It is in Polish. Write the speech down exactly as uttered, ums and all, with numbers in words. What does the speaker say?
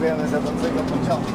Oczekujemy siedzącego pociągu.